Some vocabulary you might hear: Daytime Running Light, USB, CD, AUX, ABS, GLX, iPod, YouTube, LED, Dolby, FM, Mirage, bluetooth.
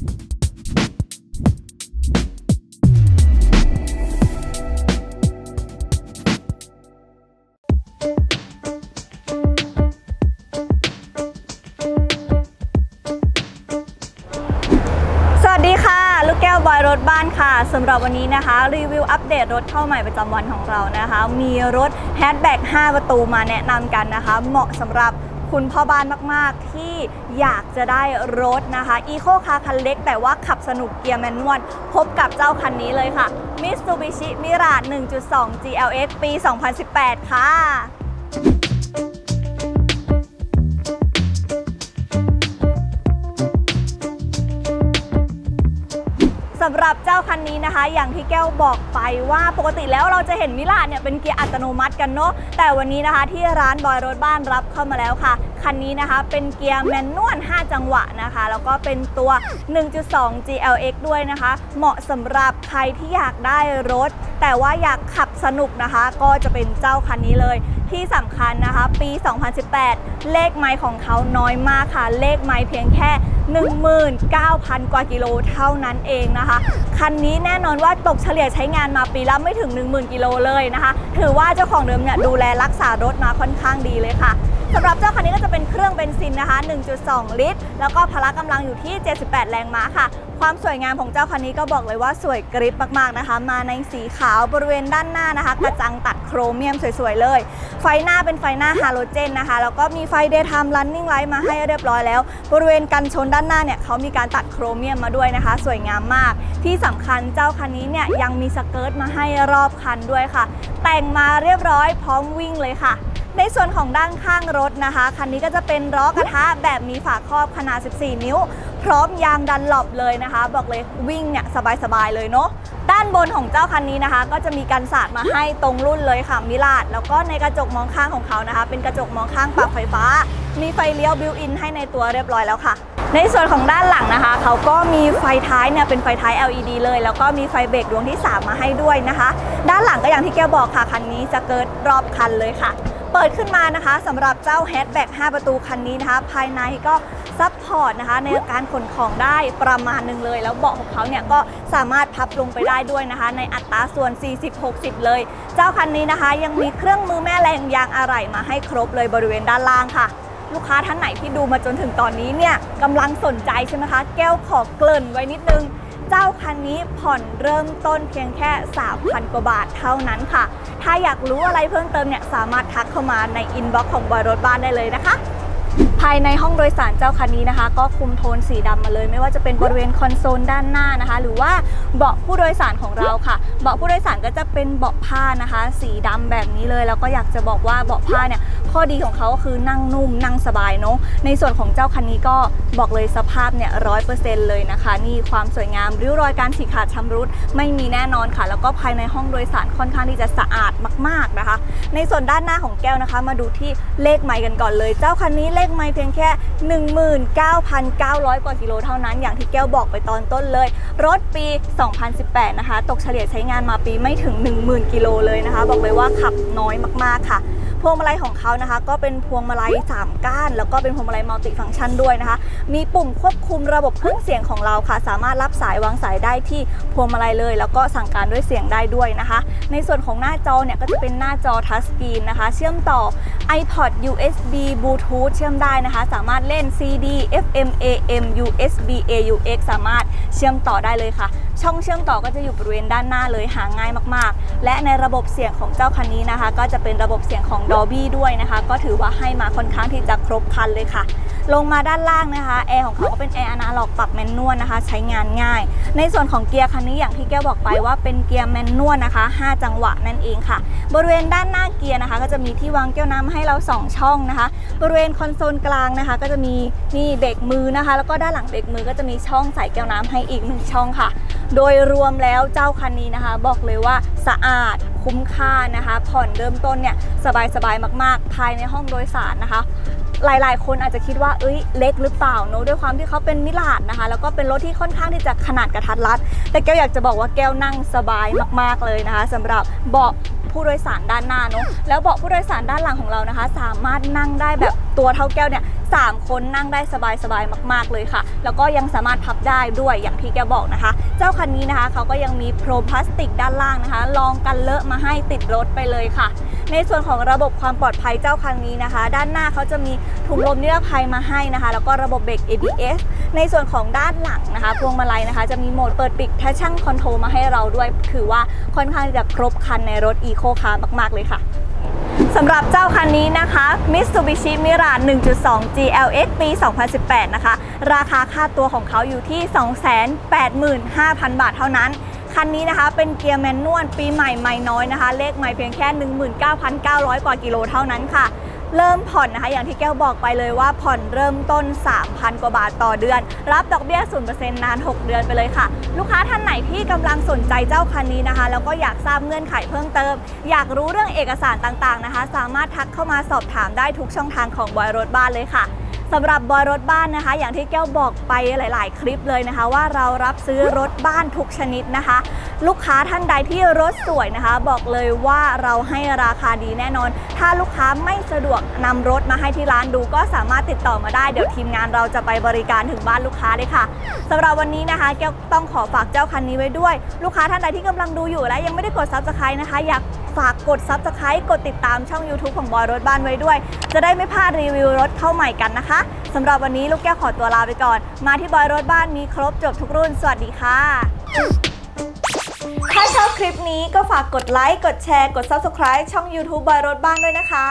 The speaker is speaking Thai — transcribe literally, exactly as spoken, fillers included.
รถบ้านค่ะสำหรับวันนี้นะคะรีวิวอัปเดตรถเข้าใหม่ประจำวันของเรานะคะมีรถแฮชแบ็กห้าประตูมาแนะนำกันนะคะเหมาะสำหรับคุณพ่อบ้านมากๆที่อยากจะได้รถนะคะอีโคคาร์คันเล็กแต่ว่าขับสนุกเกียร์แมนนวลพบกับเจ้าคันนี้เลยค่ะ Mitsubishi Mirage หนึ่งจุดสอง จี แอล เอ็กซ์ ปี สองพันสิบแปด ค่ะสำหรับเจ้าคันนี้นะคะอย่างที่แก้วบอกไปว่าปกติแล้วเราจะเห็นมิราจเนี่ยเป็นเกียร์อัตโนมัติกันเนาะแต่วันนี้นะคะที่ร้านบอยรถบ้านรับเข้ามาแล้วค่ะคันนี้นะคะเป็นเกียร์แมนนวลห้าจังหวะนะคะแล้วก็เป็นตัว หนึ่งจุดสอง จี แอล เอ็กซ์ ด้วยนะคะเหมาะสำหรับใครที่อยากได้รถแต่ว่าอยากขับสนุกนะคะก็จะเป็นเจ้าคันนี้เลยที่สำคัญนะคะปี สองพันสิบแปด เลขไมล์ของเขาน้อยมากค่ะเลขไมล์เพียงแค่ หนึ่งหมื่นเก้าพัน กว่ากิโลเท่านั้นเองนะคะคันนี้แน่นอนว่าตกเฉลี่ยใช้งานมาปีละไม่ถึง หนึ่งหมื่น กิโลเลยนะคะถือว่าเจ้าของเดิมเนี่ยดูแลรักษารถมาค่อนข้างดีเลยค่ะสำหรับเจ้าคันนี้ก็จะเป็นเครื่องเบนซินนะคะ หนึ่งจุดสอง ลิตรแล้วก็พละกำลังอยู่ที่เจ็ดสิบแปดแรงม้าค่ะความสวยงามของเจ้าคันนี้ก็บอกเลยว่าสวยกริบมากๆนะคะมาในสีขาวบริเวณด้านหน้านะคะกระจังตัดโครเมียมสวยๆเลยไฟหน้าเป็นไฟหน้าฮาโลเจนนะคะแล้วก็มีไฟ Daytime Running Light มาให้เรียบร้อยแล้วบริเวณกันชนด้านหน้าเนี่ยเขามีการตัดโครเมียมมาด้วยนะคะสวยงามมากที่สำคัญเจ้าคันนี้เนี่ยยังมีสเกิร์ตมาให้รอบคันด้วยค่ะแต่งมาเรียบร้อยพร้อมวิ่งเลยค่ะในส่วนของด้านข้างรถนะคะคันนี้ก็จะเป็นล้อกระทะแบบมีฝาครอบขนาดสิบสี่นิ้วพร้อมยางดันหลบเลยนะคะบอกเลยวิ่งเนี่ยสบายๆเลยเนาะด้านบนของเจ้าคันนี้นะคะก็จะมีกันสาดมาให้ตรงรุ่นเลยค่ะมิราจแล้วก็ในกระจกมองข้างของเขานะคะเป็นกระจกมองข้างปรับไฟฟ้ามีไฟเลี้ยวบิวอินให้ในตัวเรียบร้อยแล้วค่ะในส่วนของด้านหลังนะคะเขาก็มีไฟท้ายเนี่ยเป็นไฟท้าย แอล อี ดี เลยแล้วก็มีไฟเบรกดวงที่สามมาให้ด้วยนะคะด้านหลังก็อย่างที่แกบอกค่ะคันนี้จะเกิดรอบคันเลยค่ะเปิดขึ้นมานะคะสำหรับเจ้าแฮชแบ็กห้าประตูคันนี้นะคะภายในก็ซัพพอร์ตนะคะในการขนของได้ประมาณหนึ่งเลยแล้วเบาะของเขาเนี่ยก็สามารถพับลงไปได้ด้วยนะคะในอัตราส่วน สี่สิบ หกสิบ เลยเจ้าคันนี้นะคะยังมีเครื่องมือแม่แรงยางอะไหล่มาให้ครบเลยบริเวณด้านล่างค่ะลูกค้าท่านไหนที่ดูมาจนถึงตอนนี้เนี่ยกำลังสนใจใช่ไหมคะแก้วขอเกริ่นไว้นิดนึงเจ้าคันนี้ผ่อนเริ่มต้นเพียงแค่ สามพัน กว่าบาทเท่านั้นค่ะถ้าอยากรู้อะไรเพิ่มเติมเนี่ยสามารถทักเข้ามาในอินบ็อกซ์ของบอยรถบ้านได้เลยนะคะภายในห้องโดยสารเจ้าคันนี้นะคะก็คุมโทนสีดำมาเลยไม่ว่าจะเป็นบริเวณคอนโซลด้านหน้านะคะหรือว่าเบาะผู้โดยสารของเราค่ะเบาะผู้โดยสารก็จะเป็นเบาะผ้านะคะสีดำแบบนี้เลยแล้วก็อยากจะบอกว่าเบาะผ้าเนี่ยข้อดีของเขาก็คือนั่งนุ่มนั่งสบายเนาะในส่วนของเจ้าคันนี้ก็บอกเลยสภาพเนี่ย ร้อยเปอร์เซ็นต์ เลยนะคะนี่ความสวยงามริ้วรอยการฉีกขาดชำรุดไม่มีแน่นอนค่ะแล้วก็ภายในห้องโดยสารค่อนข้างที่จะสะอาดมากๆนะคะในส่วนด้านหน้าของแก้วนะคะมาดูที่เลขไมล์กันก่อนเลยเจ้าคันนี้เลขไมล์เพียงแค่ หนึ่งหมื่นเก้าพันเก้าร้อย กว่ากิโลเท่านั้นอย่างที่แก้วบอกไปตอนต้นเลยรถปี สองพันสิบแปด นะคะตกเฉลี่ยใช้งานมาปีไม่ถึง หนึ่งหมื่น กิโลเลยนะคะบอกเลยว่าขับน้อยมากๆค่ะพวงมาลัยของเขานะคะก็เป็นพวงมาลัยสามก้านแล้วก็เป็นพวงมาลัยมัลติฟังก์ชันด้วยนะคะมีปุ่มควบคุมระบบเครื่องเสียงของเราค่ะสามารถรับสายวางสายได้ที่พวงมาลัยเลยแล้วก็สั่งการด้วยเสียงได้ด้วยนะคะในส่วนของหน้าจอเนี่ยก็จะเป็นหน้าจอทัชสกรีนนะคะเชื่อมต่อ iPod ยู เอส บี bluetooth เชื่อมได้นะคะสามารถเล่น ซี ดี เอฟ เอ็ม เอ เอ็ม ยู เอส บี เอ ยู เอ็กซ์ สามารถเชื่อมต่อได้เลยค่ะช่องเชื่อมต่อก็จะอยู่บริเวณด้านหน้าเลยหาง่ายมากๆและในระบบเสียงของเจ้าคันนี้นะคะก็จะเป็นระบบเสียงของDolbyด้วยนะคะก็ถือว่าให้มาค่อนข้างที่จะครบครันเลยค่ะลงมาด้านล่างนะคะแอร์ของเขาก็เป็นแอร์อนาล็อกปรับแมนนวลนะคะใช้งานง่ายในส่วนของเกียร์คันนี้อย่างที่แก้วบอกไปว่าเป็นเกียร์แมนนวลนะคะห้าจังหวะนั่นเองค่ะบริเวณด้านหน้าเกียร์นะคะก็จะมีที่วางแก้วน้ำให้เราสองช่องนะคะบริเวณคอนโซลกลางนะคะก็จะมีนี่เบรกมือนะคะแล้วก็ด้านหลังเบรกมือก็จะมีช่องใส่แก้วน้ำให้อีกหนึ่งช่องค่ะโดยรวมแล้วเจ้าคันนี้นะคะบอกเลยว่าสะอาดคุ้มค่านะคะผ่อนเริ่มต้นเนี่ยสบายๆมากๆภายในห้องโดยสารนะคะหลายๆคนอาจจะคิดว่าเอ้ยเล็กหรือเปล่าเนอะด้วยความที่เขาเป็นมิราจนะคะแล้วก็เป็นรถที่ค่อนข้างที่จะขนาดกระทัดรัดแต่แก้วอยากจะบอกว่าแก้วนั่งสบายมากๆเลยนะคะสำหรับเบาะ ผู้โดยสารด้านหน้าเนาะแล้วเบาะผู้โดยสารด้านหลังของเรานะคะสามารถนั่งได้แบบตัวเท่าแก้วเนี่ยสามคนนั่งได้สบายๆมากๆเลยค่ะแล้วก็ยังสามารถพับได้ด้วยอย่างที่แกบอกนะคะเจ้าคันนี้นะคะเขาก็ยังมีโพรมพลาสติกด้านล่างนะคะรองกันเลอะมาให้ติดรถไปเลยค่ะในส่วนของระบบความปลอดภัยเจ้าคันนี้นะคะด้านหน้าเขาจะมีถุงลมนิรภัยมาให้นะคะแล้วก็ระบบเบรก เอ บี เอส ในส่วนของด้านหลังนะคะพวงมาลัยนะคะจะมีโหมดเปิดปิดtraction controlมาให้เราด้วยคือว่าค่อนข้างจะครบคันในรถ Eco ค่ะมากๆเลยค่ะสำหรับเจ้าคันนี้นะคะ Mitsubishi Mirage หนึ่งจุดสอง จี แอล เอ็กซ์ ปี สองพันสิบแปด นะคะราคาค่าตัวของเขาอยู่ที่ สองแสนแปดหมื่นห้าพัน บาทเท่านั้นคันนี้นะคะเป็นเกียร์แมนนวลปีใหม่ไม่น้อยนะคะเลขใหม่เพียงแค่ หนึ่งหมื่นเก้าพันเก้าร้อย กว่ากิโลเท่านั้นค่ะเริ่มผ่อนนะคะอย่างที่แก้วบอกไปเลยว่าผ่อนเริ่มต้น สามพัน กว่าบาทต่อเดือนรับดอกเบี้ย ศูนย์เปอร์เซ็นต์ นาน หก เดือนไปเลยค่ะลูกค้าท่านไหนที่กำลังสนใจเจ้าคันนี้นะคะแล้วก็อยากทราบเงื่อนไขเพิ่มเติมอยากรู้เรื่องเอกสารต่างๆนะคะสามารถทักเข้ามาสอบถามได้ทุกช่องทางของบอยรถบ้านเลยค่ะสำหรับบอยรถบ้านนะคะอย่างที่แก้วบอกไปหลายๆคลิปเลยนะคะว่าเรารับซื้อรถบ้านทุกชนิดนะคะลูกค้าท่านใดที่รถสวยนะคะบอกเลยว่าเราให้ราคาดีแน่นอนถ้าลูกค้าไม่สะดวกนำรถมาให้ที่ร้านดูก็สามารถติดต่อมาได้เดี๋ยวทีมงานเราจะไปบริการถึงบ้านลูกค้าเลยค่ะสำหรับวันนี้นะคะแก้วต้องขอฝากเจ้าคันนี้ไว้ด้วยลูกค้าท่านใดที่กำลังดูอยู่และยังไม่ได้กด Subscribe นะคะอยากฝากกด Subscribe กดติดตามช่อง YouTube ของบอยรถบ้านไว้ด้วยจะได้ไม่พลาดรีวิวรถเข้าใหม่กันนะคะสำหรับวันนี้ลูกแก้วขอตัวลาไปก่อนมาที่บอยรถบ้านมีครบจบทุกรุ่นสวัสดีค่ะถ้าชอบคลิปนี้ก็ฝากกดไลค์กดแชร์กด Subscribe ช่อง YouTube บอยรถบ้านด้วยนะคะ